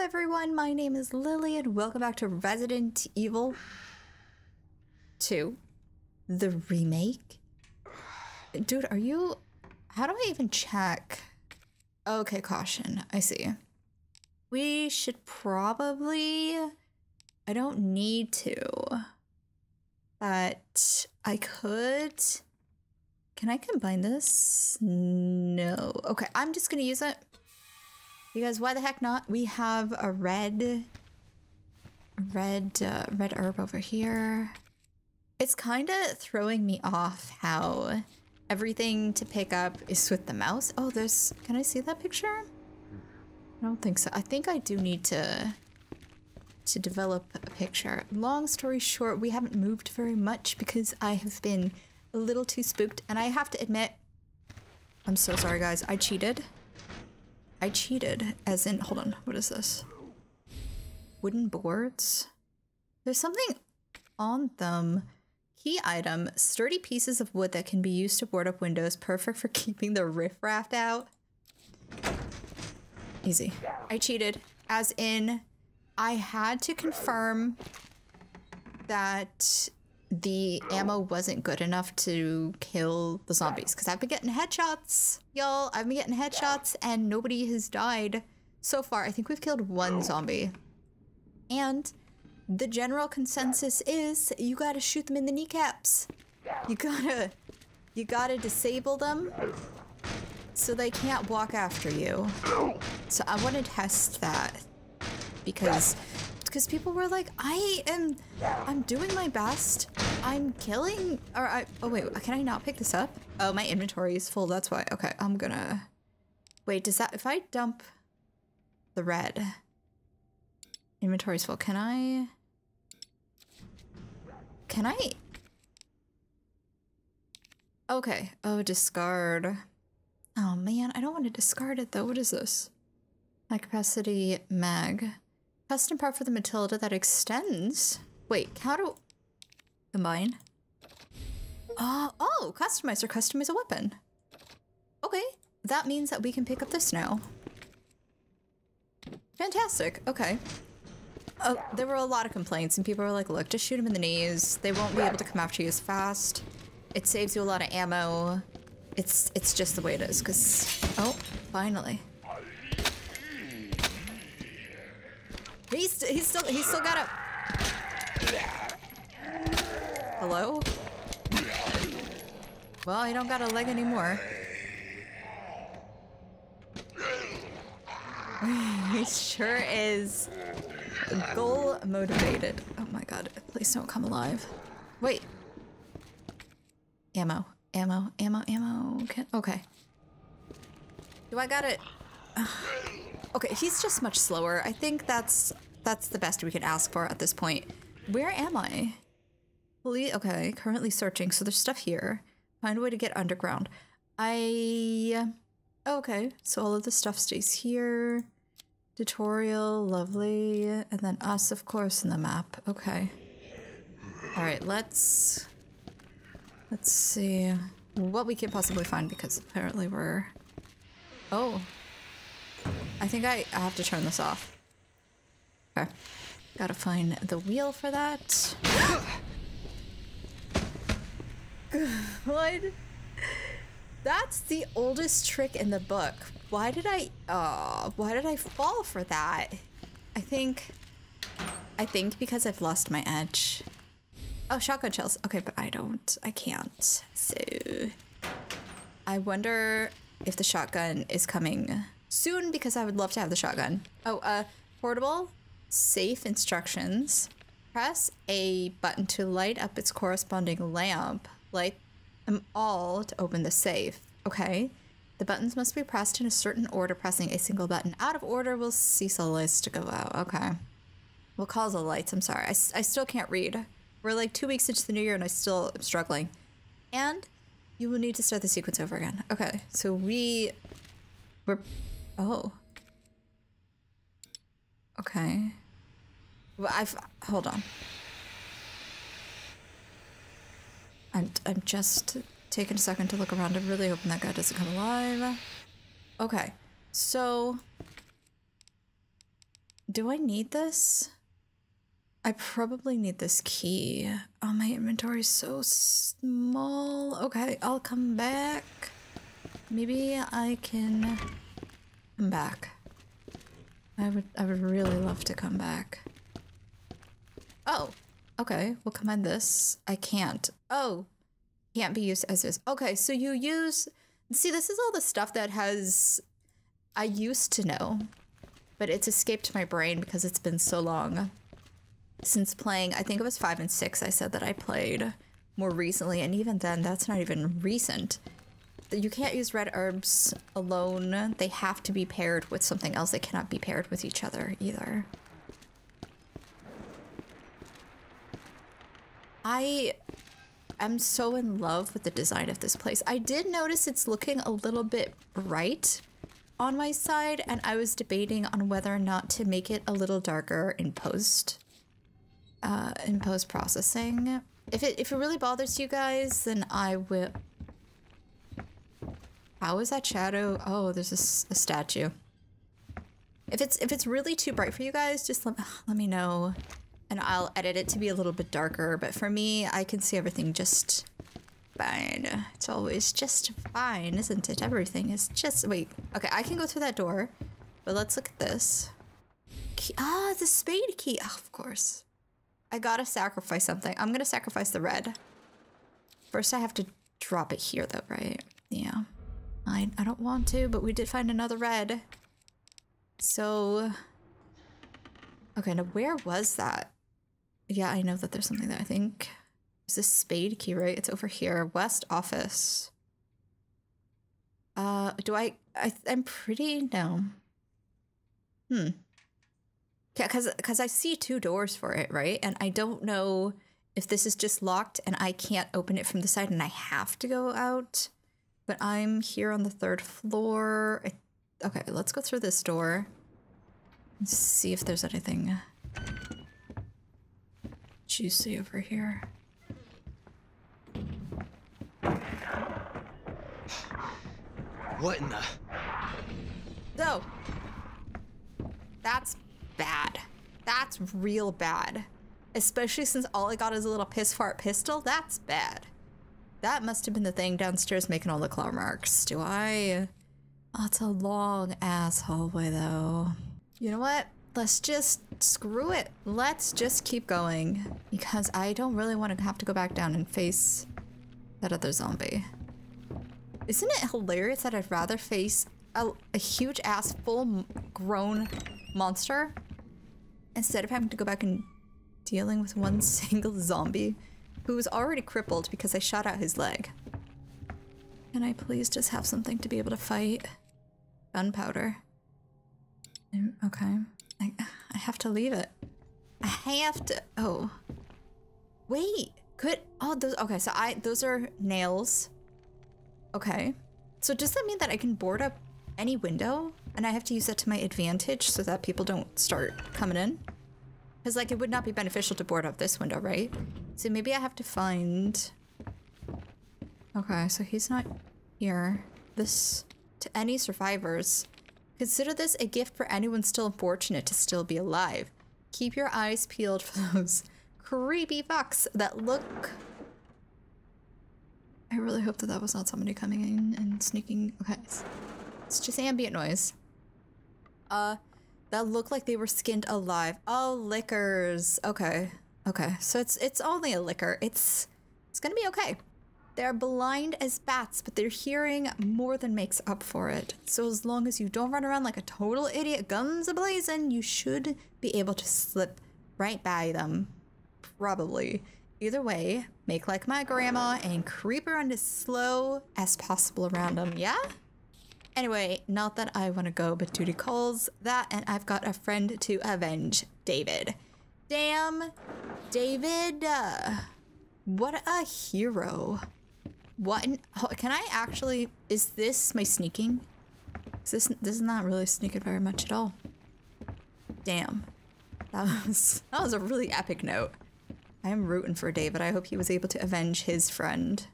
Hello everyone, my name is Lily and welcome back to Resident Evil 2, the remake. Dude, are you... how do I even check? Okay, caution, I see. We should probably... I don't need to, but I could... Can I combine this? No. Okay, I'm just gonna use it. Because why the heck not? We have a red herb over here. It's kind of throwing me off how everything to pick up is with the mouse. Oh, there's... can I see that picture? I don't think so. I think I do need to develop a picture. Long story short, we haven't moved very much because I have been a little too spooked. And I have to admit, I'm so sorry guys, I cheated. I cheated, as in, hold on, what is this? Wooden boards? There's something on them. Key item, sturdy pieces of wood that can be used to board up windows, perfect for keeping the riffraff out. Easy. I cheated, as in, I had to confirm that the ammo wasn't good enough to kill the zombies because I've been getting headshots, y'all. I've been getting headshots and nobody has died so far. I think we've killed one zombie. And the general consensus is you gotta shoot them in the kneecaps. You gotta disable them so they can't walk after you. So I want to test that because people were like, I'm doing my best. I'm killing, or oh wait, can I not pick this up? Oh, my inventory is full, that's why. Okay, I'm gonna, wait, does that, if I dump the red, inventory's full, can I? Okay, oh, discard. Oh man, I don't want to discard it though. What is this? High capacity mag. Custom part for the Matilda that extends. Wait, how do combine? Oh, customize or customize a weapon. Okay, that means that we can pick up this now. Fantastic. Okay. Oh, there were a lot of complaints, and people were like, "Look, just shoot them in the knees. They won't be able to come after you as fast. It saves you a lot of ammo. It's just the way it is." Because oh, finally. He's still got a... Hello? Well, he don't got a leg anymore. He sure is goal motivated. Oh my god, please don't come alive. Wait. Ammo. Okay. Do I got it? Okay, he's just much slower. I think that's the best we can ask for at this point. Where am I? Okay, currently searching. So there's stuff here. Find a way to get underground. Okay, so all of the stuff stays here. Tutorial, lovely. And then us, of course, in the map. Okay. All right, let's see what we can possibly find because apparently we're... oh. I think I have to turn this off. Okay. Gotta find the wheel for that. God. That's the oldest trick in the book. Why did I fall for that? I think because I've lost my edge. Oh, shotgun shells. Okay, but I can't. So I wonder if the shotgun is coming soon, because I would love to have the shotgun. Oh, portable, safe instructions. Press a button to light up its corresponding lamp. Light them all to open the safe. Okay. The buttons must be pressed in a certain order. Pressing a single button out of order will cease all lights to go out. Okay. Will cause all lights. I'm sorry. I still can't read. We're like 2 weeks into the new year and I still am struggling. And you will need to start the sequence over again. Okay. So we're... oh. Okay. Well, hold on. I'm just taking a second to look around. I'm really hoping that guy doesn't come alive. Okay. So Do I need this? I probably need this key. Oh, my inventory is so small. Okay, I'll come back. Maybe I can come back. I would really love to come back. Oh, okay. We'll combine this. I can't. Oh, can't be used as is. Okay, so you use... See, this is all the stuff that has... I used to know, but it's escaped my brain because it's been so long since playing. I think it was 5 and 6 I said that I played more recently, and even then, that's not even recent. You can't use red herbs alone. They have to be paired with something else. They cannot be paired with each other either. I am so in love with the design of this place. I did notice it's looking a little bit bright on my side, and I was debating on whether or not to make it a little darker in post processing. If it really bothers you guys, then I will. How is that shadow? Oh, there's a statue. If it's really too bright for you guys, just let me know, and I'll edit it to be a little bit darker. But for me, I can see everything just fine. It's always just fine, isn't it? Everything is just... Wait, okay, I can go through that door, but let's look at this key. Ah, the spade key. Oh, of course. I gotta sacrifice something. I'm gonna sacrifice the red. First, I have to drop it here, though, right? Yeah. I don't want to, but we did find another red. So... Okay, now where was that? Yeah, I know that there's something there, I think. It's a spade key, right? It's over here. West office. I'm pretty... No. Yeah, because I see 2 doors for it, right? And I don't know if this is just locked and I can't open it from the side and I have to go out. But I'm here on the 3rd floor. Okay, let's go through this door. Let's see if there's anything juicy over here. What in the... No! That's bad. That's real bad. Especially since all I got is a little piss fart pistol. That's bad. That must have been the thing downstairs making all the claw marks. Do I... Oh, it's a long ass hallway, though. You know what? Let's just screw it. Let's just keep going. Because I don't really want to have to go back down and face that other zombie. Isn't it hilarious that I'd rather face a huge ass full grown monster instead of having to go back and dealing with one single zombie who was already crippled because I shot out his leg? Can I please just have something to be able to fight? Gunpowder. Okay. I have to leave it. I have to... Oh. Wait. Could... Oh, those... Okay, so those are nails. Okay. So does that mean that I can board up any window? And I have to use that to my advantage so that people don't start coming in? Because, like, it would not be beneficial to board up this window, right? So maybe I have to find... Okay, so he's not here. This... To any survivors. Consider this a gift for anyone still fortunate to still be alive. Keep your eyes peeled for those creepy fucks that look... I really hope that that was not somebody coming in and sneaking. Okay, it's just ambient noise. That looked like they were skinned alive. Oh, lickers. Okay, okay. So it's only a licker. It's gonna be okay. They're blind as bats, but their hearing more than makes up for it. So as long as you don't run around like a total idiot, guns a-blazing, you should be able to slip right by them. Probably. Either way, make like my grandma and creep around as slow as possible around them, yeah? Anyway, not that I want to go, but duty calls that, and I've got a friend to avenge. David. Damn, David. What a hero. What an... Can I actually... Is this my sneaking? This is not really sneaking very much at all. Damn. That was a really epic note. I am rooting for David. I hope he was able to avenge his friend.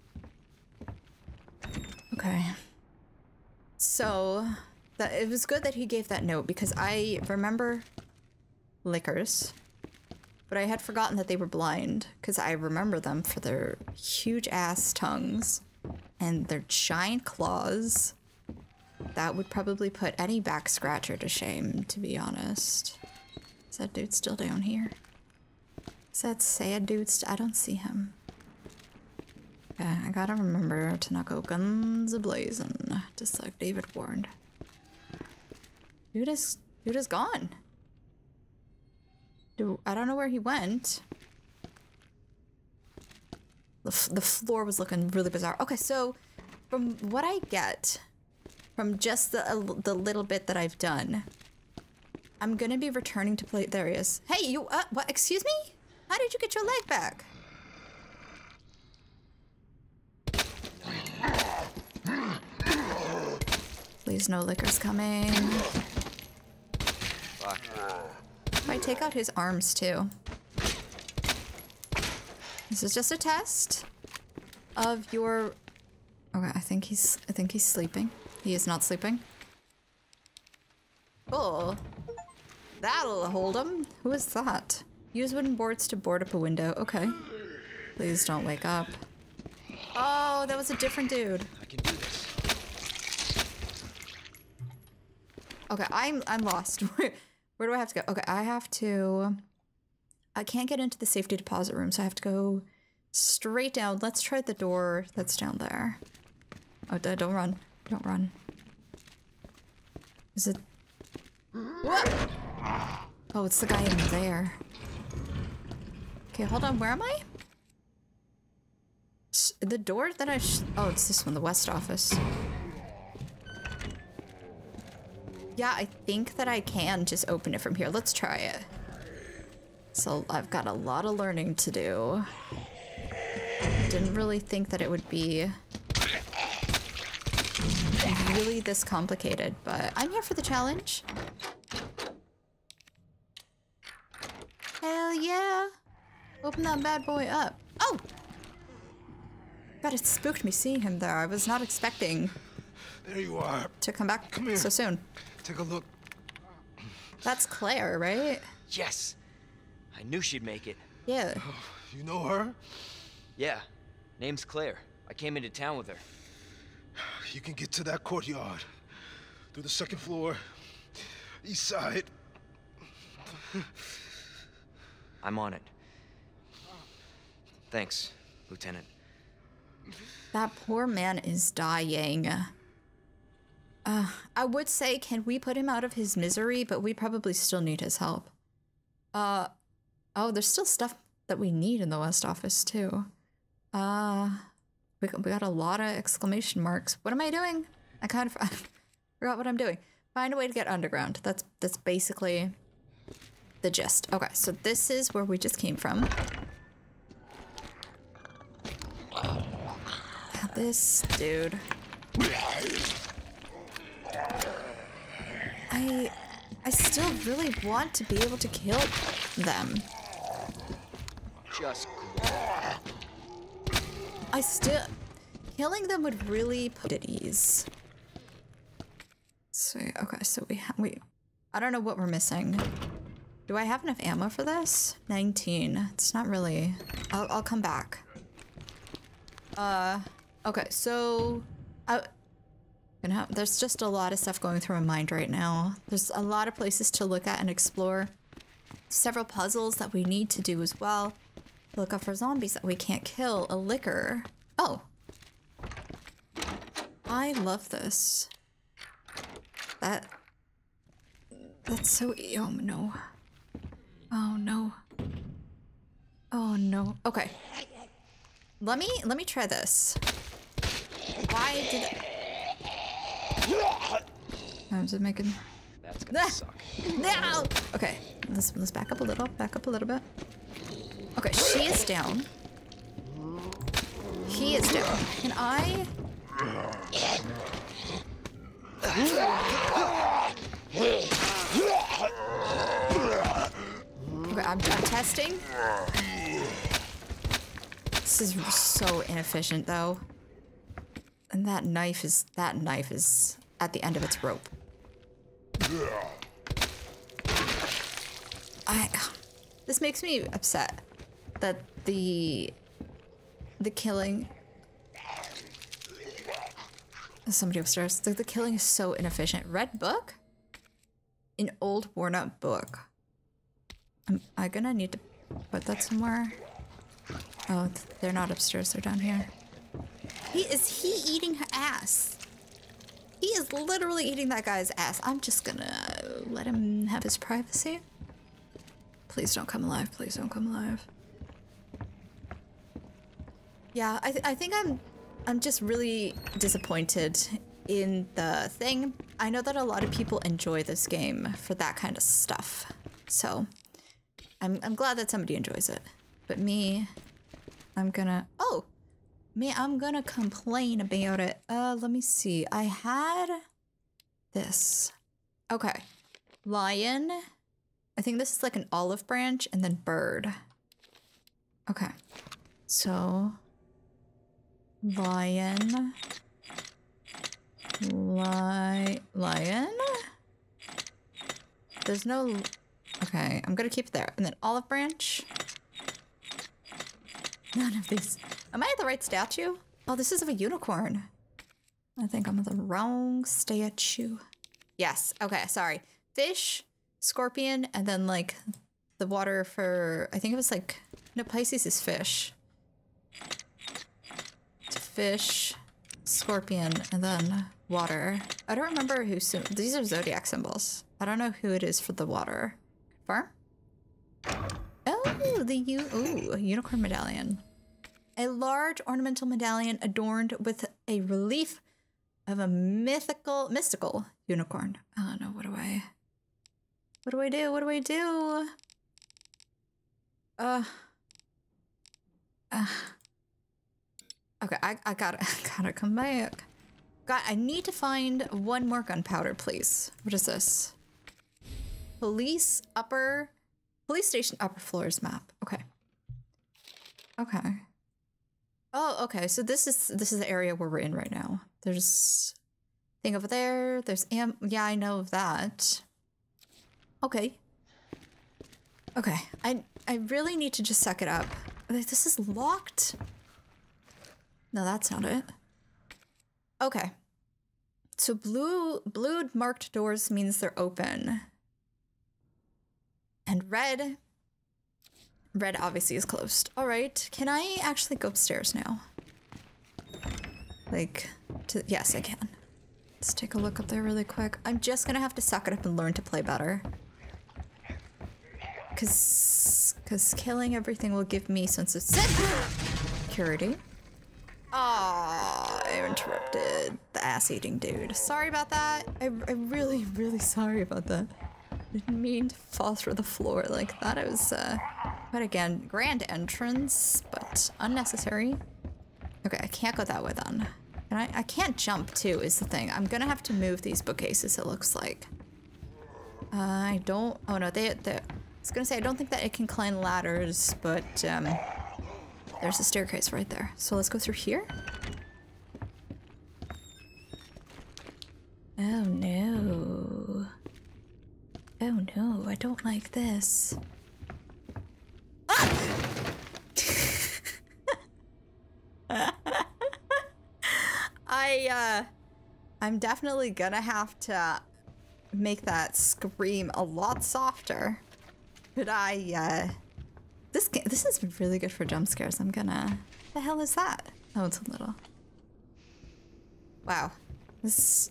Okay. So, it was good that he gave that note because I remember liquors. But I had forgotten that they were blind, because I remember them for their huge-ass tongues and their giant claws. That would probably put any back-scratcher to shame, to be honest. Is that dude still down here? Is that sad dude I don't see him. Yeah, I gotta remember to not go guns a-blazin', just like David warned. Dude is gone. I don't know where he went. The floor was looking really bizarre. Okay, so from what I get, from just the little bit that I've done, I'm gonna be returning to play. There he is. Hey, you. What? Excuse me? How did you get your leg back? Please, no liquor's coming. Fuck. I take out his arms too. This is just a test of your. Okay, I think he's sleeping. He is not sleeping. Cool. That'll hold him. Who is that? Use wooden boards to board up a window. Okay. Please don't wake up. Oh, that was a different dude. I can do this. Okay, I'm lost. Where do I have to go? Okay, I can't get into the safety deposit room, so I have to go straight down. Let's try the door that's down there. Oh, don't run. Don't run. Is it... What? Oh, it's the guy in there. Okay, hold on. Where am I? The door that I... Oh, it's this one. The West office. Yeah, I think that I can just open it from here. Let's try it. So I've got a lot of learning to do. Didn't really think that it would be really this complicated, but I'm here for the challenge. Hell yeah. Open that bad boy up. Oh! God, it spooked me seeing him there. I was not expecting there you are. To come back so soon. Take a look. That's Claire, right? Yes. I knew she'd make it. Yeah. Oh, you know her? Yeah. Name's Claire. I came into town with her. You can get to that courtyard. Through the second floor. East side. I'm on it. Thanks, Lieutenant. That poor man is dying. I would say, can we put him out of his misery? But we probably still need his help. Oh, there's still stuff that we need in the West office, too. We got a lot of exclamation marks. What am I doing? I kind of forgot what I'm doing. Find a way to get underground. That's basically the gist. Okay, so this is where we just came from. This dude. I still really want to be able to kill them. Just killing them would really put at ease. So okay, so we I don't know what we're missing. Do I have enough ammo for this? 19. It's not really. I'll come back. Okay, so there's just a lot of stuff going through my mind right now. There's a lot of places to look at and explore. Several puzzles that we need to do as well. Look up for zombies that we can't kill. A liquor. Oh. I love this. That's so... Oh, no. Oh, no. Oh, no. Okay. Let me try this. Why did I... I'm just making. That's gonna suck. No. Okay, let's back up a little. Back up a little bit. Okay, she is down. He is down. Can I? Okay, I'm testing. This is so inefficient, though. And that knife is at the end of its rope. This makes me upset that the killing. Somebody upstairs. The killing is so inefficient. Red book? An old worn-out book. Am I gonna need to put that somewhere? Oh, they're not upstairs. They're down here. Is he eating her ass? He is literally eating that guy's ass. I'm just gonna let him have his privacy. Please don't come alive. Please don't come alive. Yeah, I think I'm just really disappointed in the thing. I know that a lot of people enjoy this game for that kind of stuff. So I'm glad that somebody enjoys it. But me, I'm gonna complain about it. Let me see. I had this. Okay. Lion. I think this is like an olive branch and then bird. Okay. So lion. Lion. There's no. Okay, I'm gonna keep it there. And then olive branch. None of these. Am I at the right statue? Oh, this is of a unicorn. I think I'm at the wrong statue. Yes. Okay, sorry. Fish, scorpion, and then like the water for. I think it was like. No, Pisces is fish. Fish, scorpion, and then water. I don't remember who. These are zodiac symbols. I don't know who it is for the water. Far? Oh, ooh, unicorn medallion. A large ornamental medallion adorned with a relief of a mystical unicorn. Oh no, what do I do? Okay, I gotta come back. God, I need to find one more gunpowder, please. What is this? Police station upper floors map. Okay. Okay. Oh, okay. So this is the area where we're in right now. There's thing over there. There's yeah, I know of that. Okay. Okay. I really need to just suck it up. This is locked. No, that's not it. Okay. So blue marked doors means they're open. And red obviously is closed. All right, can I actually go upstairs now? Like, yes, I can. Let's take a look up there really quick. I'm just gonna have to suck it up and learn to play better. Cause killing everything will give me sense of security. Aw, I interrupted the ass-eating dude. Sorry about that. I'm really, really sorry about that. I didn't mean to fall through the floor like that. It was, but again, grand entrance, but unnecessary. Okay, I can't go that way then. And I can't jump too is the thing. I'm gonna have to move these bookcases, it looks like. I don't, oh no, I was gonna say, I don't think that it can climb ladders, but there's a staircase right there. So let's go through here. Oh no. Oh no, I don't like this. Ah! I'm definitely gonna have to make that scream a lot softer. But this is really good for jump scares. I'm gonna. The hell is that? Oh, it's a little. Wow. This.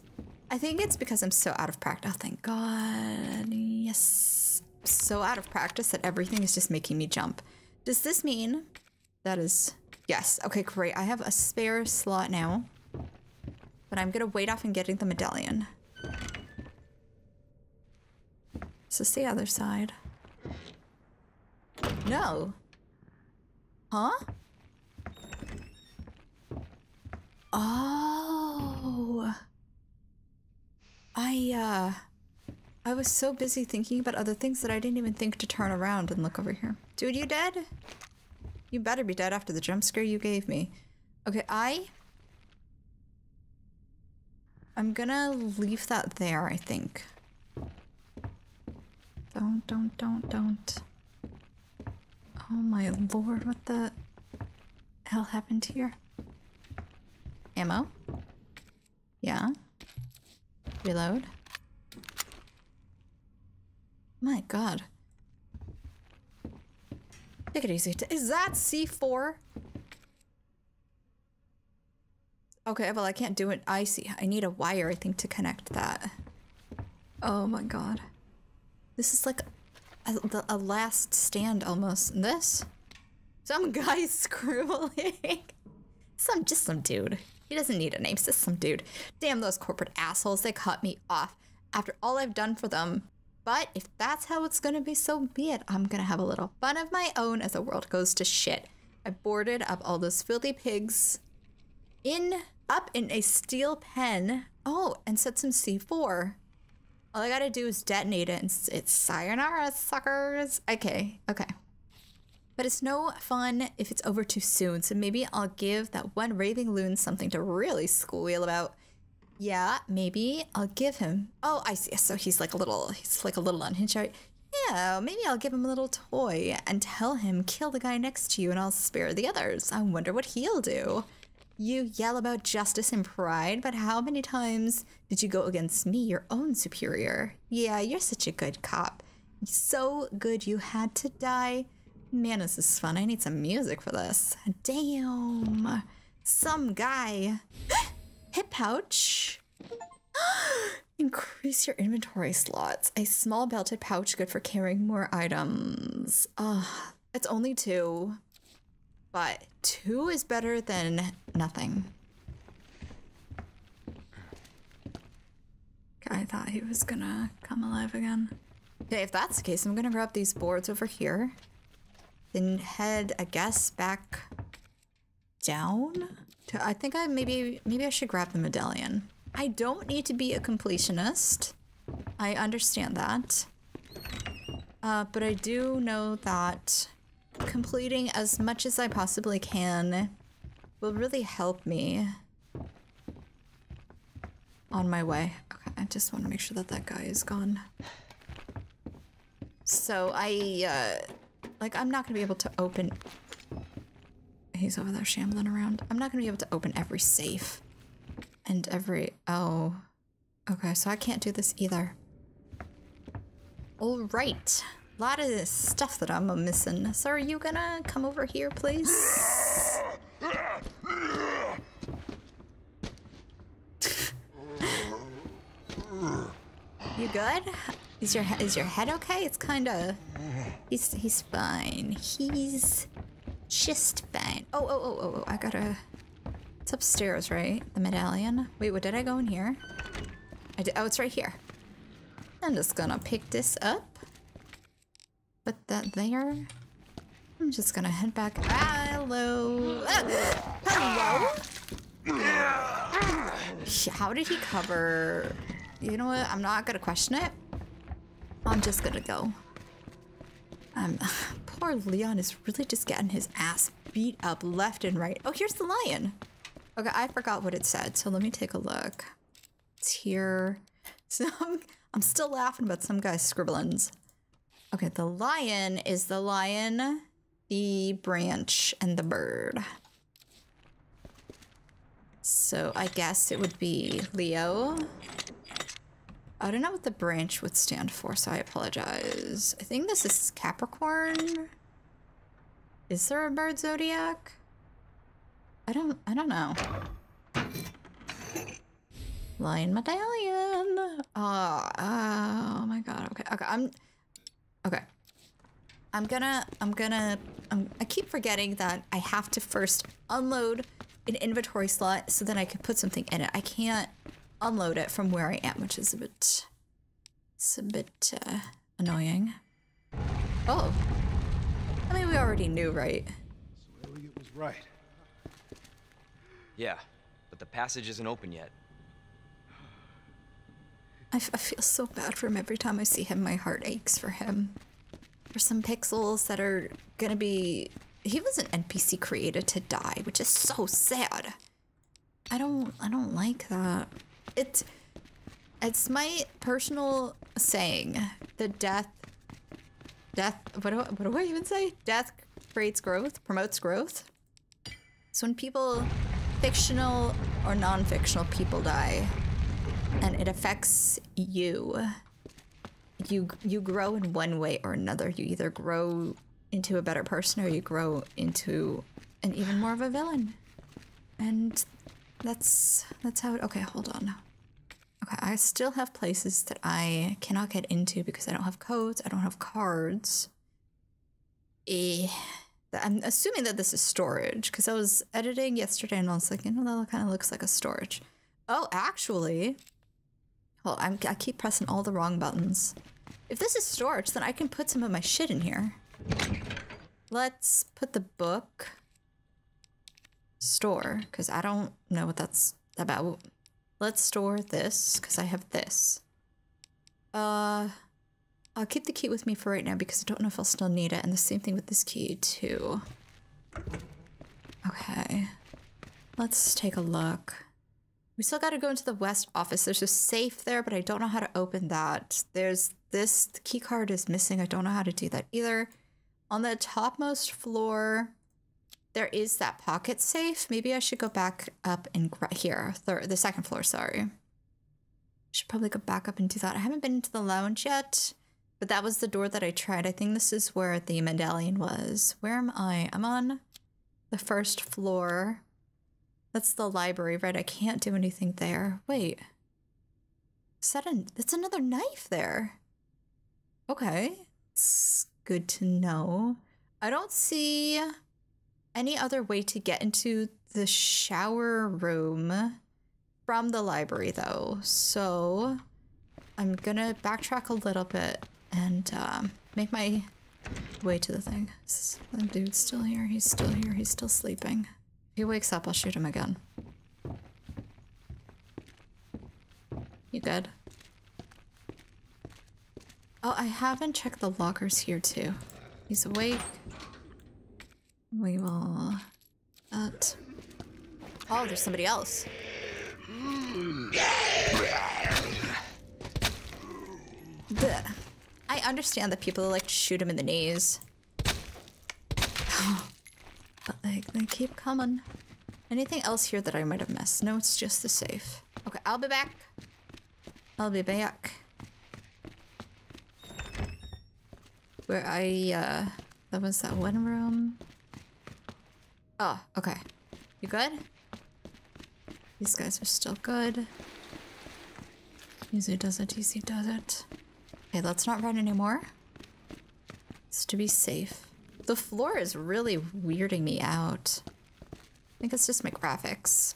I think it's because I'm so out of practice. Oh, thank God. Yes. So out of practice that everything is just making me jump. Does this mean that is. Yes. Okay, great. I have a spare slot now. But I'm gonna wait off and getting the medallion. Is this the other side? No. Huh? Oh. I was so busy thinking about other things that I didn't even think to turn around and look over here. Dude, you dead? You better be dead after the jump scare you gave me. Okay, I'm gonna leave that there, I think. Don't. Oh my lord, what the hell happened here? Ammo? Yeah. Reload. My god. Take it easy. Is that C4? Okay, well I can't do it. I see. I need a wire, I think, to connect that. Oh my god. This is like a last stand almost. This? Some guy's scribbling. Just some dude. He doesn't need a name, just some dude. Damn those corporate assholes, they cut me off after all I've done for them. But if that's how it's gonna be, so be it. I'm gonna have a little fun of my own as the world goes to shit. I boarded up all those filthy pigs up in a steel pen. Oh, and set some C4. All I gotta do is detonate it, and it's sayonara, suckers. Okay. But it's no fun if it's over too soon, so maybe I'll give that one raving loon something to really squeal about. Yeah, maybe I'll give him. Oh, I see. So he's like a little unhinged, right? Yeah, maybe I'll give him a little toy and tell him, kill the guy next to you and I'll spare the others. I wonder what he'll do. You yell about justice and pride, but how many times did you go against me, your own superior? Yeah, you're such a good cop. So good you had to die. Man, this is fun. I need some music for this. Damn. Some guy. Hip pouch. Increase your inventory slots. A small belted pouch good for carrying more items. It's only 2. But 2 is better than nothing. I thought he was gonna come alive again. Okay, if that's the case, I'm gonna grab these boards over here. Then head, I guess, back down to, I think maybe I should grab the medallion. I don't need to be a completionist. I understand that. But I do know that completing as much as I possibly can will really help me on my way. Okay, I just want to make sure that that guy is gone. So I'm not gonna be able to open... He's over there shambling around. I'm not gonna be able to open every safe. And every... Oh. Okay, so I can't do this either. Alright. A lot of this stuff that I'm missing. So are you gonna come over here, please? You good? Is your head okay? It's kinda... He's fine. He's just fine. Oh, I gotta... It's upstairs, right? The medallion. Wait, what did I go in here? Oh, it's right here. I'm just gonna pick this up. Put that there. I'm just gonna head back. Hello! Hello? How did he cover... You know what? I'm not gonna question it. I'm just gonna go. Poor Leon is really just getting his ass beat up left and right. Oh, here's the lion. Okay, I forgot what it said, so let me take a look. It's here. So I'm still laughing about some guy's scribblings. Okay, the lion is the lion, the branch, and the bird. So I guess it would be Leo. I don't know what the branch would stand for, so I apologize. I think this is Capricorn. Is there a bird zodiac? I don't know. Lion medallion. Oh my god. Okay. I keep forgetting that I have to first unload an inventory slot so then I can put something in it. I can't unload it from where I am, which is a bit annoying. Oh, I mean, we already knew, right? So Elliot was right. Yeah, but the passage isn't open yet. I feel so bad for him. Every time I see him, my heart aches for him. For some pixels that are gonna be... He was an NPC created to die, which is so sad. I don't like that. It's my personal saying. The death Death, what do I even say? Death creates growth, promotes growth. So when people, fictional or non-fictional people die, and it affects you, you grow in one way or another. You either grow into a better person or you grow into an even more of a villain. And that's how it, okay, hold on. Okay, I still have places that I cannot get into because I don't have codes, I don't have cards. I'm assuming that this is storage, because I was editing yesterday and I was like, you know, that kind of looks like a storage. Oh, actually, well, I keep pressing all the wrong buttons. If this is storage, then I can put some of my shit in here. Let's put the book store, because I don't know what that's about. Let's store this, because I have this. I'll keep the key with me for right now, because I don't know if I'll still need it. And the same thing with this key, too. Okay. Let's take a look. We still gotta go into the West office. There's a safe there, but I don't know how to open that. There's this, the key card is missing. I don't know how to do that either. On the topmost floor, there is that pocket safe. Maybe I should go back up and here, the second floor, sorry. Should probably go back up and do that. I haven't been into the lounge yet, but that was the door that I tried. I think this is where the medallion was. Where am I? I'm on the first floor. That's the library, right? I can't do anything there. Wait, is that that's another knife there. Okay, it's good to know. I don't see any other way to get into the shower room from the library though. So I'm gonna backtrack a little bit and make my way to the thing. Is that dude's still here? He's still here. He's still sleeping. If he wakes up, I'll shoot him again. You good? Oh, I haven't checked the lockers here too. He's awake. We will... Oh, there's somebody else. Blech. I understand that people like to shoot him in the knees. But like, they keep coming. Anything else here that I might have missed? No, it's just the safe. Okay, I'll be back. I'll be back. Where I, that was that one room. Oh, okay. You good? These guys are still good. Easy does it, easy does it. Okay, let's not run anymore. It's to be safe. The floor is really weirding me out. I think it's just my graphics.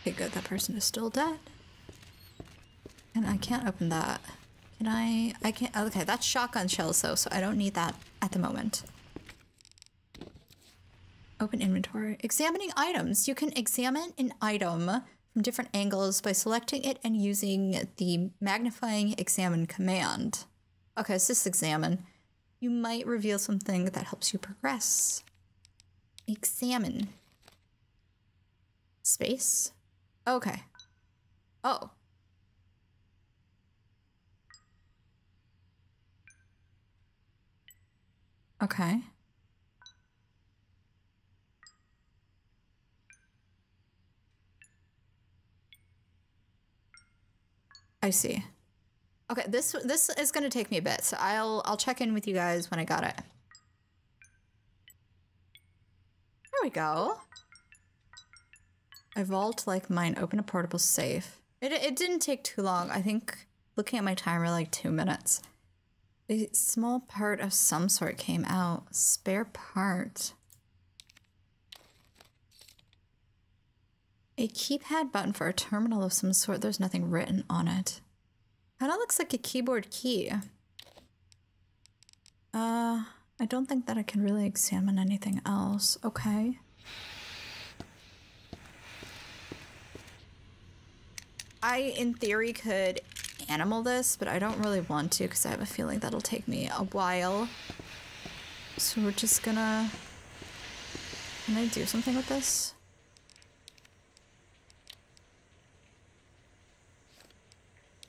Okay, good. That person is still dead. And I can't open that. Can I? I can't. Okay, that's shotgun shells though, so I don't need that at the moment. Open inventory. Examining items. You can examine an item from different angles by selecting it and using the magnifying examine command. Okay, it's just examine. You might reveal something that helps you progress. Examine. Space. Okay. Oh. Okay. I see. Okay, this is gonna take me a bit, so I'll check in with you guys when I got it. There we go. A vault like mine, open a portable safe. It didn't take too long. I think looking at my timer, like 2 minutes. A small part of some sort came out. Spare part. A keypad button for a terminal of some sort. There's nothing written on it. Kinda looks like a keyboard key. I don't think that I can really examine anything else. Okay. I, in theory, could animal this, but I don't really want to because I have a feeling that'll take me a while. So we're just gonna... Can I do something with this?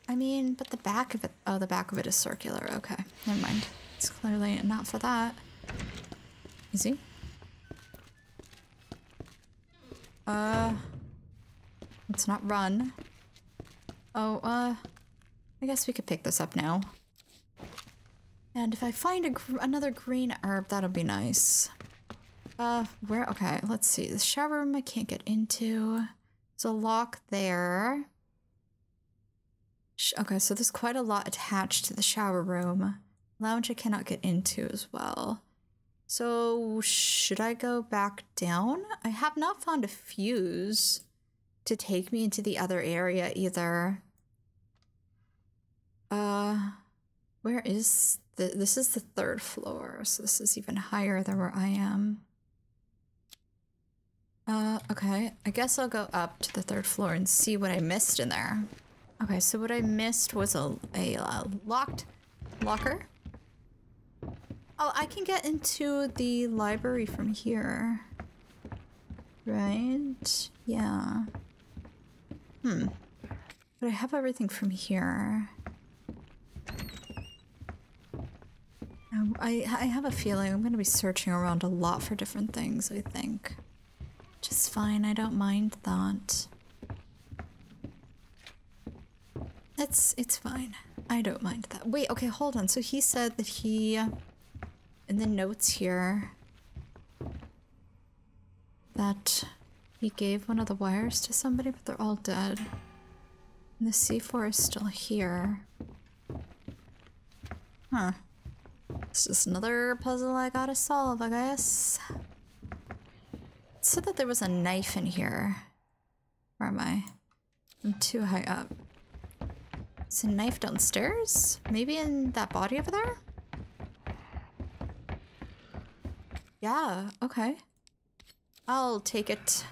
I I mean, but the back of it, oh, the back of it is circular. Okay, never mind. It's clearly not for that. Easy. Let's not run. Oh, I guess we could pick this up now. And if I find another green herb, that'll be nice. Where? Okay, let's see. The shower room I can't get into. There's a lock there. Okay, so there's quite a lot attached to the shower room. Lounge I cannot get into as well. So should I go back down? I have not found a fuse to take me into the other area either. Where is this is the third floor, so this is even higher than where I am. Okay, I guess I'll go up to the third floor and see what I missed in there. Okay, so what I missed was a locked locker. Oh, I can get into the library from here, right? Yeah. But I have everything from here. I have a feeling I'm going to be searching around a lot for different things, I think. Which is fine, I don't mind that. It's fine. I don't mind that. Wait, okay, hold on. So he said that he, in the notes here, that he gave one of the wires to somebody, but they're all dead. And the C4 is still here. Huh. It's just another puzzle I gotta solve, I guess. It said that there was a knife in here. Where am I? I'm too high up. It's a knife downstairs? Maybe in that body over there? Yeah, okay. I'll take it.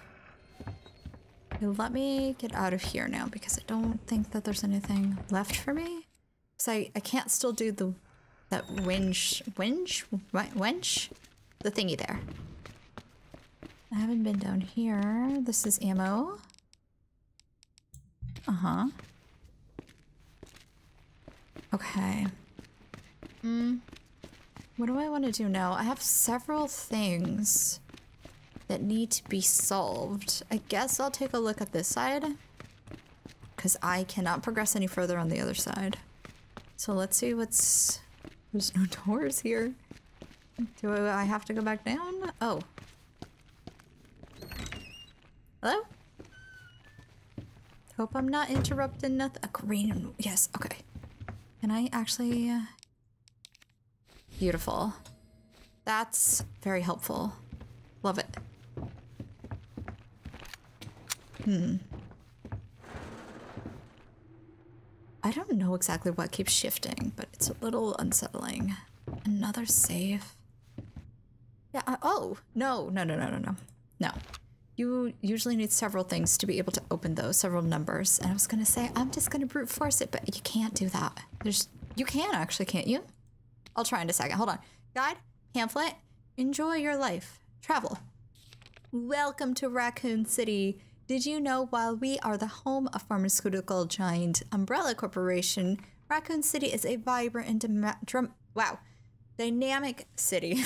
Let me get out of here now because I don't think that there's anything left for me. So I can't still do the that winch? The thingy there. I haven't been down here. This is ammo. Uh-huh. Okay. What do I want to do now? I have several things that need to be solved. I guess I'll take a look at this side because I cannot progress any further on the other side. So let's see what's... There's no doors here. Do I have to go back down? Oh. Hello? Hope I'm not interrupting nothing. A green... Yes, okay. Can I actually... Beautiful. That's very helpful. Love it. I don't know exactly what keeps shifting, but it's a little unsettling. Another save. Yeah, oh! No. You usually need several things to be able to open those, several numbers. And I was gonna say, I'm just gonna brute force it, but you can't do that. You can actually, can't you? I'll try in a second. Hold on. Guide, pamphlet, enjoy your life. Travel. Welcome to Raccoon City. Did you know while we are the home of pharmaceutical giant Umbrella Corporation, Raccoon City is a vibrant and dynamic city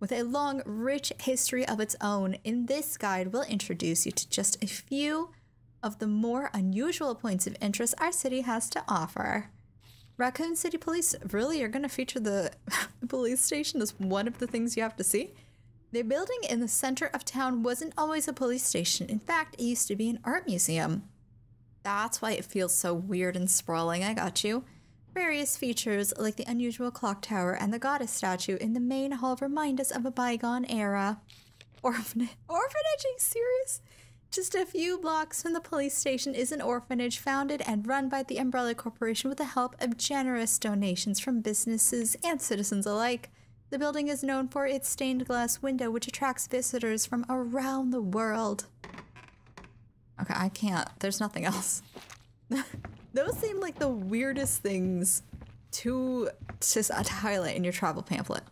with a long, rich history of its own. In this guide, we'll introduce you to just a few of the more unusual points of interest our city has to offer. Raccoon City Police, really? You're going to feature the police station as one of the things you have to see? The building in the center of town wasn't always a police station. In fact, it used to be an art museum. That's why it feels so weird and sprawling, I got you. Various features like the unusual clock tower and the goddess statue in the main hall remind us of a bygone era. Orphanage? Are you serious? Just a few blocks from the police station is an orphanage founded and run by the Umbrella Corporation with the help of generous donations from businesses and citizens alike. The building is known for its stained glass window, which attracts visitors from around the world. Okay, I can't. There's nothing else. Those seem like the weirdest things to highlight in your travel pamphlet.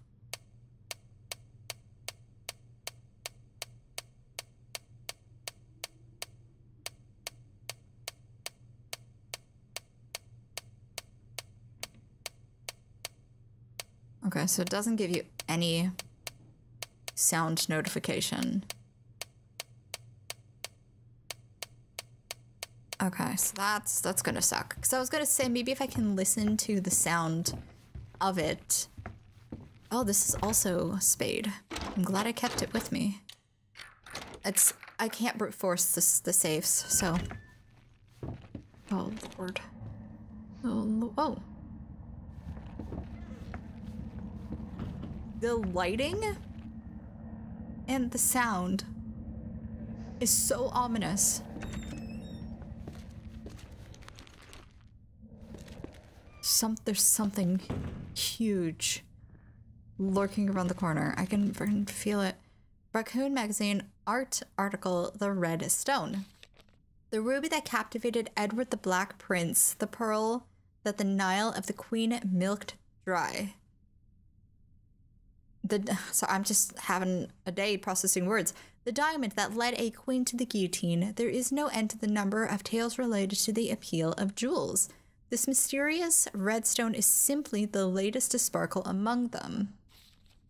Okay, so it doesn't give you any sound notification. Okay, so that's gonna suck. Because I was gonna say, maybe if I can listen to the sound of it. Oh, this is also a spade. I'm glad I kept it with me. It's, I can't brute force this, the saves, so. Oh, Lord. Oh, oh. The lighting and the sound is so ominous. There's something huge lurking around the corner. I can feel it. Raccoon Magazine art article, The Red Stone. The ruby that captivated Edward the Black Prince, the pearl that the Nile of the Queen milked dry. So I'm just having a day processing words. The diamond that led a queen to the guillotine. There is no end to the number of tales related to the appeal of jewels. This mysterious redstone is simply the latest to sparkle among them.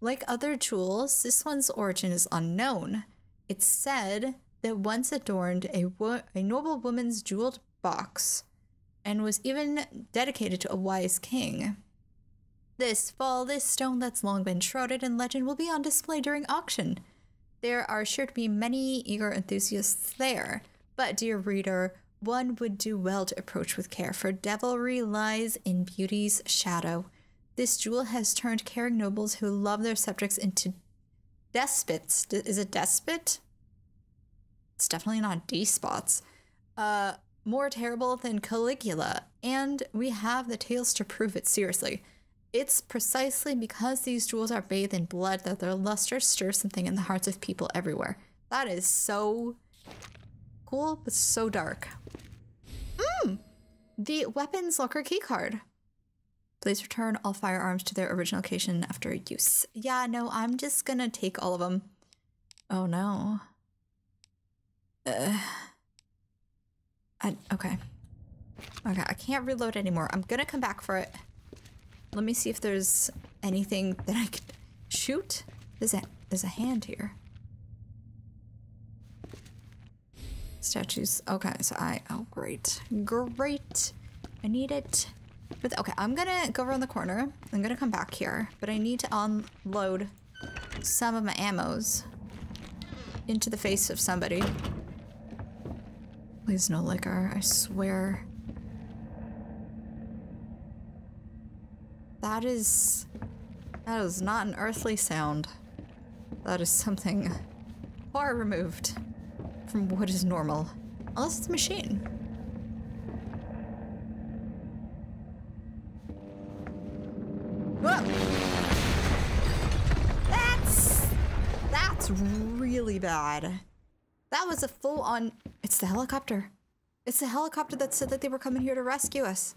Like other jewels, this one's origin is unknown. It's said that once adorned a noble woman's jeweled box and was even dedicated to a wise king. This fall, this stone that's long been shrouded in legend will be on display during auction. There are sure to be many eager enthusiasts there, but dear reader, one would do well to approach with care, for devilry lies in beauty's shadow. This jewel has turned caring nobles who love their subjects into despots. Is it despot? It's definitely not despots. More terrible than Caligula, and we have the tales to prove it seriously. It's precisely because these jewels are bathed in blood that their luster stirs something in the hearts of people everywhere. That is so cool, but so dark. Mmm! The weapons locker keycard. Please return all firearms to their original location after use. Yeah, no, I'm just gonna take all of them. Oh no. Okay. Okay, I can't reload anymore. I'm gonna come back for it. Let me see if there's anything that I could shoot. There's a hand here. Statues. Okay, so oh great. Great. I need it. But okay, I'm gonna go around the corner. I'm gonna come back here, but I need to unload some of my ammos into the face of somebody. Please no liquor, I swear. That is not an earthly sound. That is something far removed from what is normal. Unless it's a machine. Whoa! That's really bad. That was a full-on... It's the helicopter. It's the helicopter that said that they were coming here to rescue us.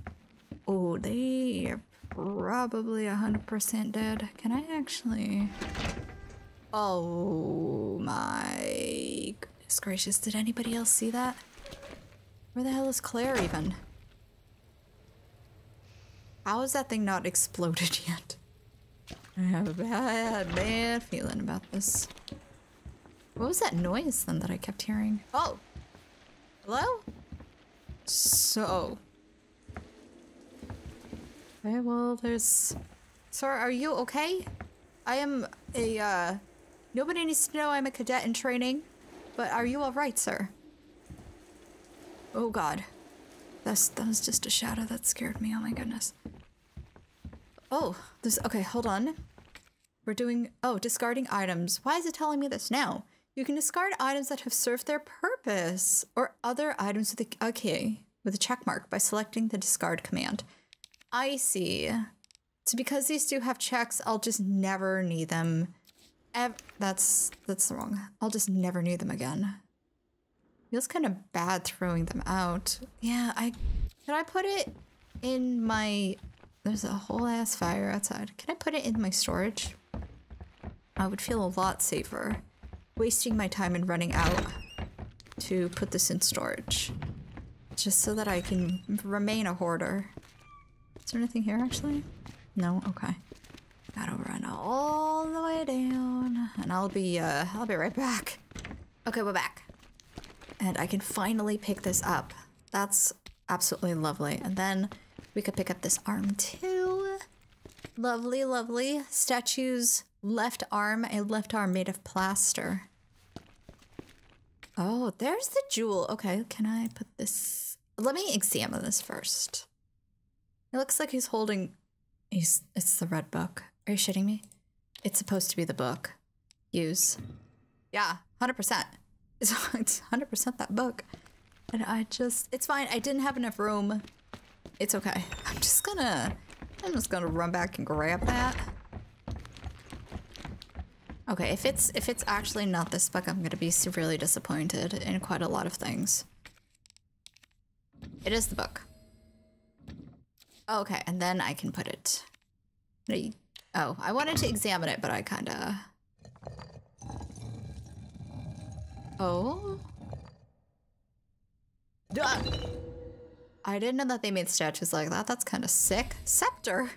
Oh, they are probably 100% dead. Can I actually... Oh my goodness gracious. Did anybody else see that? Where the hell is Claire even? How is that thing not exploded yet? I have a bad feeling about this. What was that noise then that I kept hearing? Oh! Hello? So... Okay, well, there's... Sir, are you okay? I am a, Nobody needs to know I'm a cadet in training, but are you alright, sir? Oh god. That was just a shadow that scared me, oh my goodness. Oh, this... Okay, hold on. We're doing... Oh, discarding items. Why is it telling me this now? You can discard items that have served their purpose, or other items with a... Okay, with a checkmark by selecting the discard command. I see. So because these two have checks, I'll just never need them. That's wrong. I'll just never need them again. Feels kind of bad throwing them out. Yeah, Can I put it in my... There's a whole ass fire outside. Can I put it in my storage? I would feel a lot safer wasting my time and running out to put this in storage. Just so that I can remain a hoarder. Is there anything here, actually? No? Okay. Gotta run all the way down, and I'll be right back. Okay, we're back. And I can finally pick this up. That's absolutely lovely. And then we could pick up this arm too. Lovely, lovely. Statue's left arm, a left arm made of plaster. Oh, there's the jewel. Okay, can I put this? Let me examine this first. It looks like he's holding... It's the red book. Are you shitting me? It's supposed to be the book. Use. Yeah, 100%. It's 100% that book. And I just, it's fine. I didn't have enough room. It's okay. I'm just gonna run back and grab that. Okay, if it's actually not this book, I'm gonna be severely disappointed in quite a lot of things. It is the book. Okay, and then I can put it. Oh, I wanted to examine it, but I kinda... Oh? Duh. I didn't know that they made statues like that. That's kind of sick. Scepter.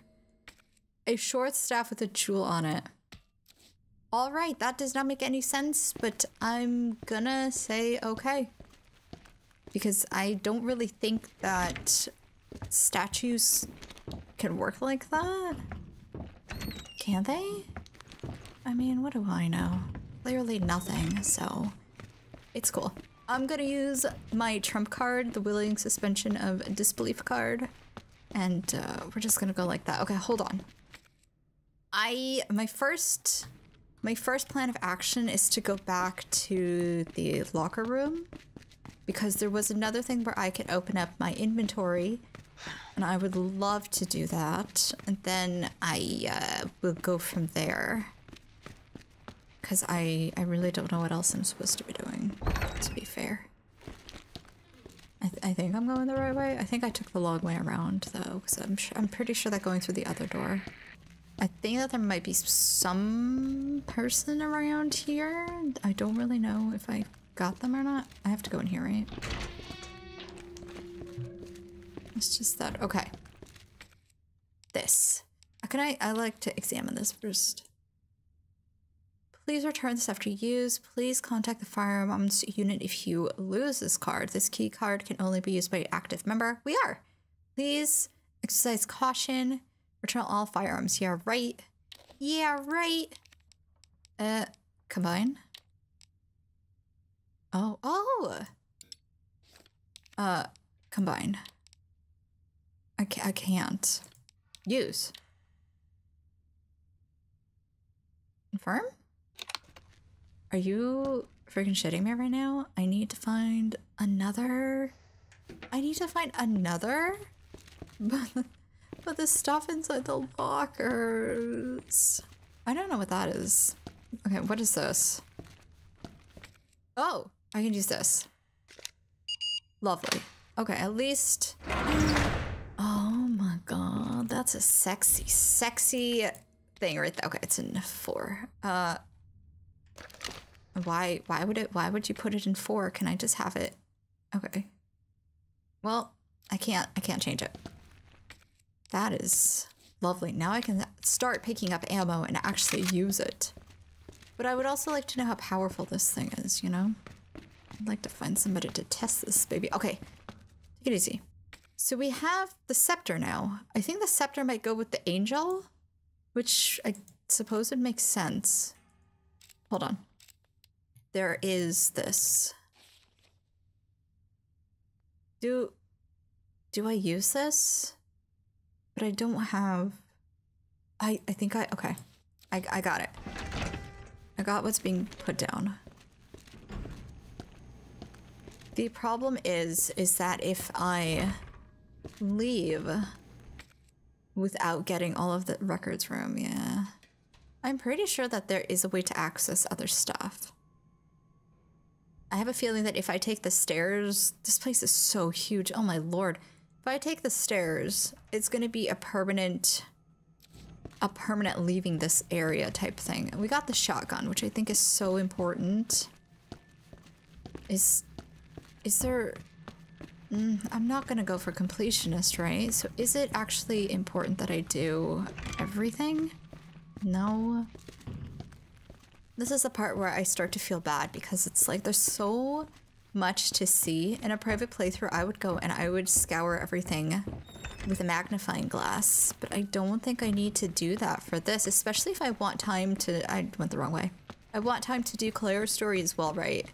A short staff with a jewel on it. All right, that does not make any sense, but I'm gonna say okay. Because I don't really think that statues can work like that. Can they? I mean, what do I know? Literally nothing, so... It's cool. I'm gonna use my trump card, the willing suspension of disbelief card, and we're just gonna go like that. Okay, hold on. My first plan of action is to go back to the locker room, because there was another thing where I could open up my inventory, and I would love to do that. And then I will go from there. Because I really don't know what else I'm supposed to be doing, to be fair. I think I'm going the right way. I think I took the long way around, though, because I'm pretty sure that going through the other door. I think that there might be some person around here. I don't really know if I got them or not. I have to go in here, right? It's just that. Okay. This. I like to examine this first. Please return this after use. Please contact the firearms unit if you lose this card. This key card can only be used by an active member. We are. Please exercise caution. Return all firearms. Yeah, right. Yeah, right. Combine. Oh, oh. Combine. I can't. Use. Confirm? Are you freaking shitting me right now? I need to find another. But the stuff inside the lockers. I don't know what that is. Okay, what is this? Oh, I can use this. Lovely. Okay, at least. Oh my god, that's a sexy, sexy thing right there. Okay, it's in 4. Why would you put it in 4? Can I just have it? Okay. Well, I can't change it. That is lovely. Now I can start picking up ammo and actually use it. But I would also like to know how powerful this thing is, you know? I'd like to find somebody to test this baby. Okay. Take it easy. So we have the scepter now. I think the scepter might go with the angel, which I suppose would make sense. Hold on. There is this. Do I use this? But I don't have... I think I... Okay. I got it. I got what's being put down. The problem is that if I leave without getting all of the records room, yeah. I'm pretty sure that there is a way to access other stuff. I have a feeling that if I take the stairs, this place is so huge. Oh my lord. If I take the stairs, it's going to be a permanent leaving this area type thing. We got the shotgun, which I think is so important. Is there... I'm not going to go for completionist, right? So is it actually important that I do everything? No. This is the part where I start to feel bad because it's like there's so much to see. In a private playthrough, I would go and I would scour everything with a magnifying glass, but I don't think I need to do that for this, especially if I want time to... I went the wrong way. I want time to do Claire's story as well, right?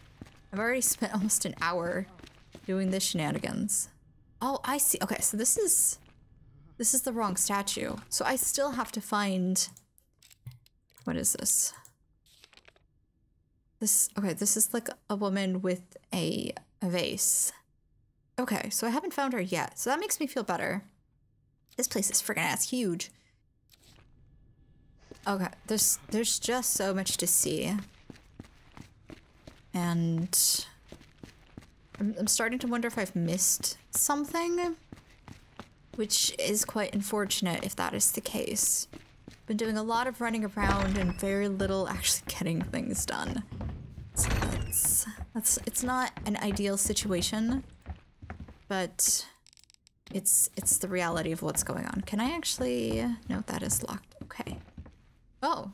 I've already spent almost an hour doing this shenanigans. Oh, I see. Okay, so this is the wrong statue. So I still have to find... What is this? Okay, this is like a woman with a vase. Okay, so I haven't found her yet, so that makes me feel better. This place is friggin' ass huge. Okay, there's just so much to see. And I'm starting to wonder if I've missed something, which is quite unfortunate if that is the case. Been doing a lot of running around and very little actually getting things done. So it's not an ideal situation, but it's the reality of what's going on. Can I actually... No, that is locked. Okay. Oh.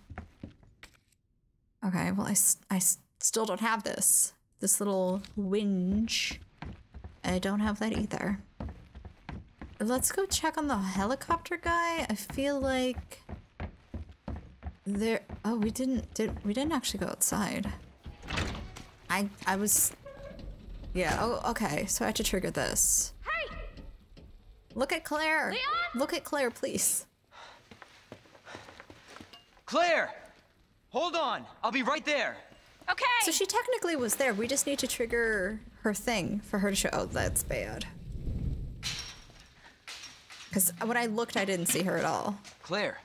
Okay, well, I still don't have this. This little winch. I don't have that either. Let's go check on the helicopter guy. I feel like there... Oh, we didn't actually go outside. I was... Yeah, oh, okay, so I had to trigger this. Hey! Look at Claire! Leon? Look at Claire, please. Claire! Hold on, I'll be right there. Okay! So she technically was there, we just need to trigger her thing for her to show... Oh, that's bad. Because when I looked, I didn't see her at all. Claire.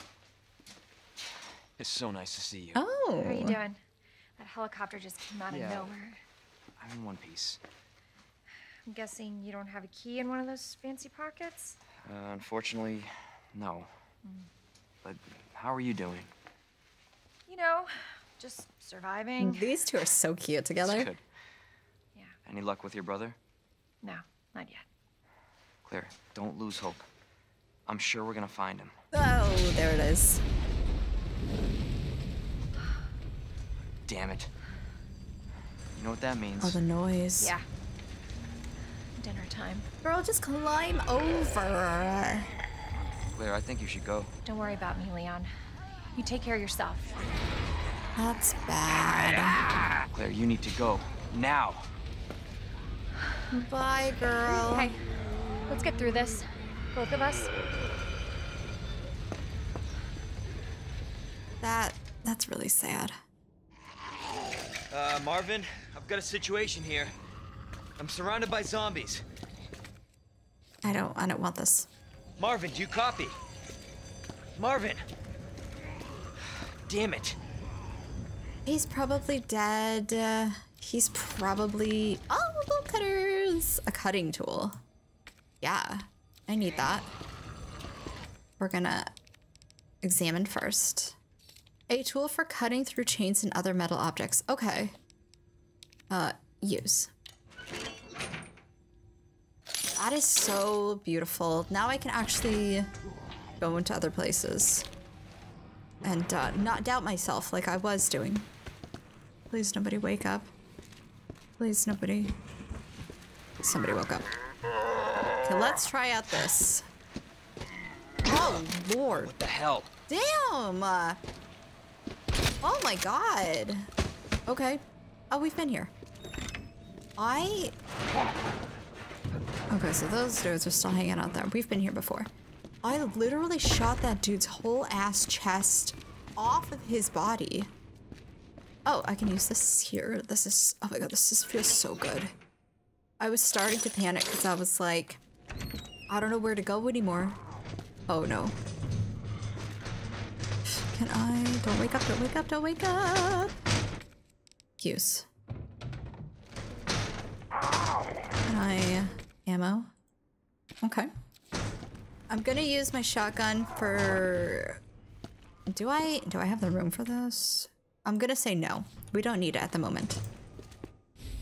It's so nice to see you. Oh! How are you doing? That helicopter just came out of nowhere. I'm in one piece. I'm guessing you don't have a key in one of those fancy pockets? Unfortunately, no. But how are you doing? You know, just surviving. These two are so cute together. That's good. Yeah. Any luck with your brother? No, not yet. Claire, don't lose hope. I'm sure we're gonna find him. Oh, there it is. Damn it. You know what that means? Oh, the noise. Yeah. Dinner time. Girl, just climb over. Claire, I think you should go. Don't worry about me, Leon. You take care of yourself. That's bad. Claire, you need to go. Now. Bye, girl. Hey, let's get through this. Both of us. That's really sad. Marvin, I've got a situation here. I'm surrounded by zombies. I don't want this. Marvin, do you copy? Marvin! Damn it. He's probably dead. He's probably... Oh, little cutters! A cutting tool. Yeah, I need that. We're gonna examine first. A tool for cutting through chains and other metal objects. Okay. Use. That is so beautiful. Now I can actually go into other places. And not doubt myself like I was doing. Please nobody wake up. Please nobody. Somebody woke up. Okay, let's try out this. Oh, Lord. What the hell? Damn! Oh my god. Okay. Oh, we've been here. Okay, so those dudes are still hanging out there. We've been here before. I literally shot that dude's whole ass chest off of his body. Oh, I can use this here. This is... Oh my god, feels so good. I was starting to panic because I was like, I don't know where to go anymore. Oh no. Can I? Don't wake up, don't wake up, don't wake up! Use. Can I... ammo? Okay. I'm gonna use my shotgun for... Do I have the room for this? I'm gonna say no. We don't need it at the moment.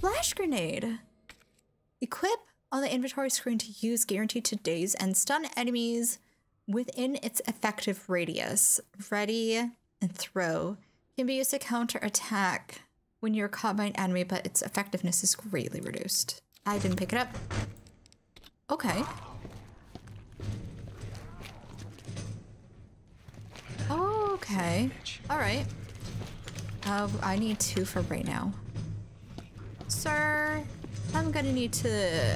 Flash grenade! Equip on the inventory screen to use, guaranteed to daze and stun enemies within its effective radius. Ready, and throw can be used to counterattack when you're caught by an enemy, but its effectiveness is greatly reduced. I didn't pick it up. Okay. Okay. All right. I need two for right now. Sir, I'm gonna need to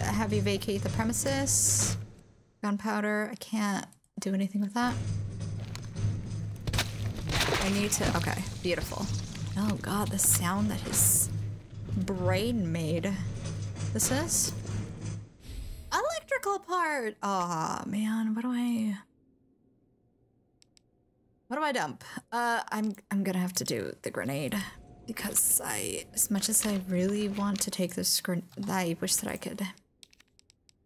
have you vacate the premises. Gunpowder, I can't do anything with that. I need to, okay, beautiful. Oh god, the sound that his brain made. This is? Electrical part! Aw, oh, man, what do I dump? I'm gonna have to do the grenade because as much as I really want to take this grenade, I wish that I could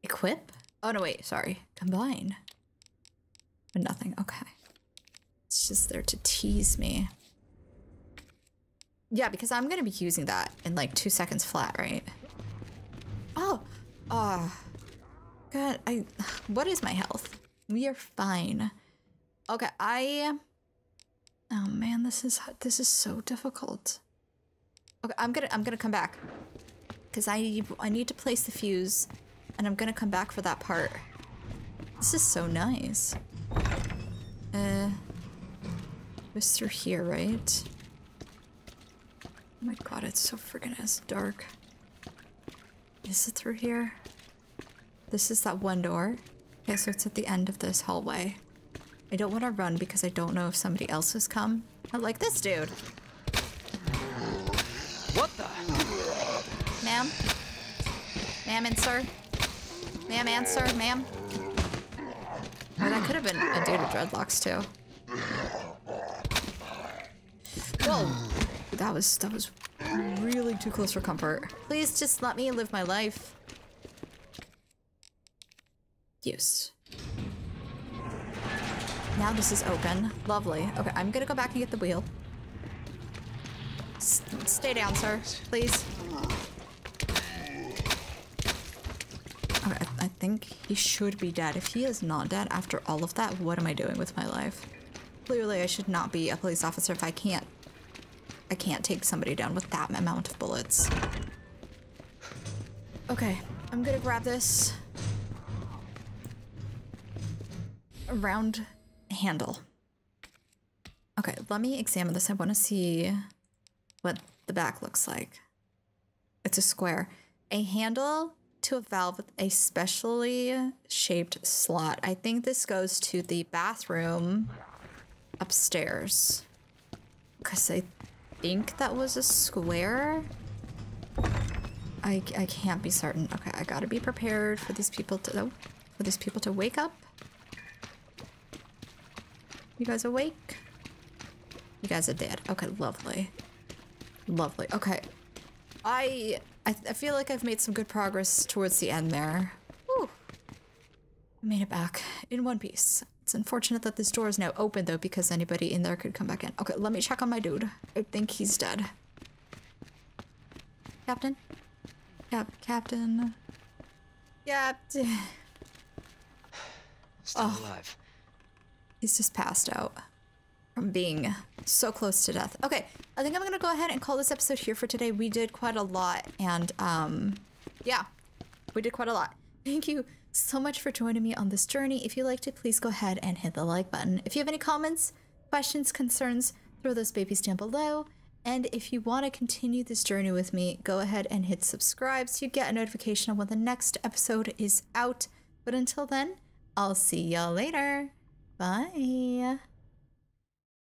equip. Oh no, wait, sorry, combine. But nothing. Okay, it's just there to tease me. Yeah, because I'm gonna be using that in like 2 seconds flat, right? Oh, God, what is my health? We are fine. Okay, oh man, this is so difficult. Okay, I'm gonna come back because I need to place the fuse, and I'm gonna come back for that part. This is so nice. It was through here, right? Oh my god, it's so friggin' as dark. Is it through here? This is that one door. Okay, so it's at the end of this hallway. I don't want to run because I don't know if somebody else has come. I like this dude. What the? Ma'am? Ma'am and sir? Ma'am and sir? Ma'am? Oh, that could have been a dude with dreadlocks too. Whoa. That was really too close for comfort. Please just let me live my life. Use. Now this is open. Lovely. Okay, I'm gonna go back and get the wheel. Stay down, sir. Please. Okay, I think he should be dead. If he is not dead after all of that, what am I doing with my life? Clearly, I should not be a police officer if I can't take somebody down with that amount of bullets. Okay, I'm gonna grab this round handle. Okay, let me examine this. I want to see what the back looks like. It's a square. A handle to a valve with a specially shaped slot. I think this goes to the bathroom upstairs. Because I think that was a square. I can't be certain. Okay, I gotta be prepared for these people to wake up. You guys awake? You guys are dead. Okay, lovely. Lovely. Okay. I feel like I've made some good progress towards the end there. Whew. I made it back in one piece. It's unfortunate that this door is now open though, because anybody in there could come back in. Okay, let me check on my dude. I think he's dead. Captain? Captain. Captain. Still alive. He's just passed out from being so close to death. Okay, I think I'm gonna go ahead and call this episode here for today. We did quite a lot, and yeah, we did quite a lot. Thank you so much for joining me on this journey. If you liked it, please go ahead and hit the like button. If you have any comments, questions, concerns, throw those babies down below. And if you want to continue this journey with me, go ahead and hit subscribe so you get a notification on when the next episode is out. But until then, I'll see y'all later. Bye.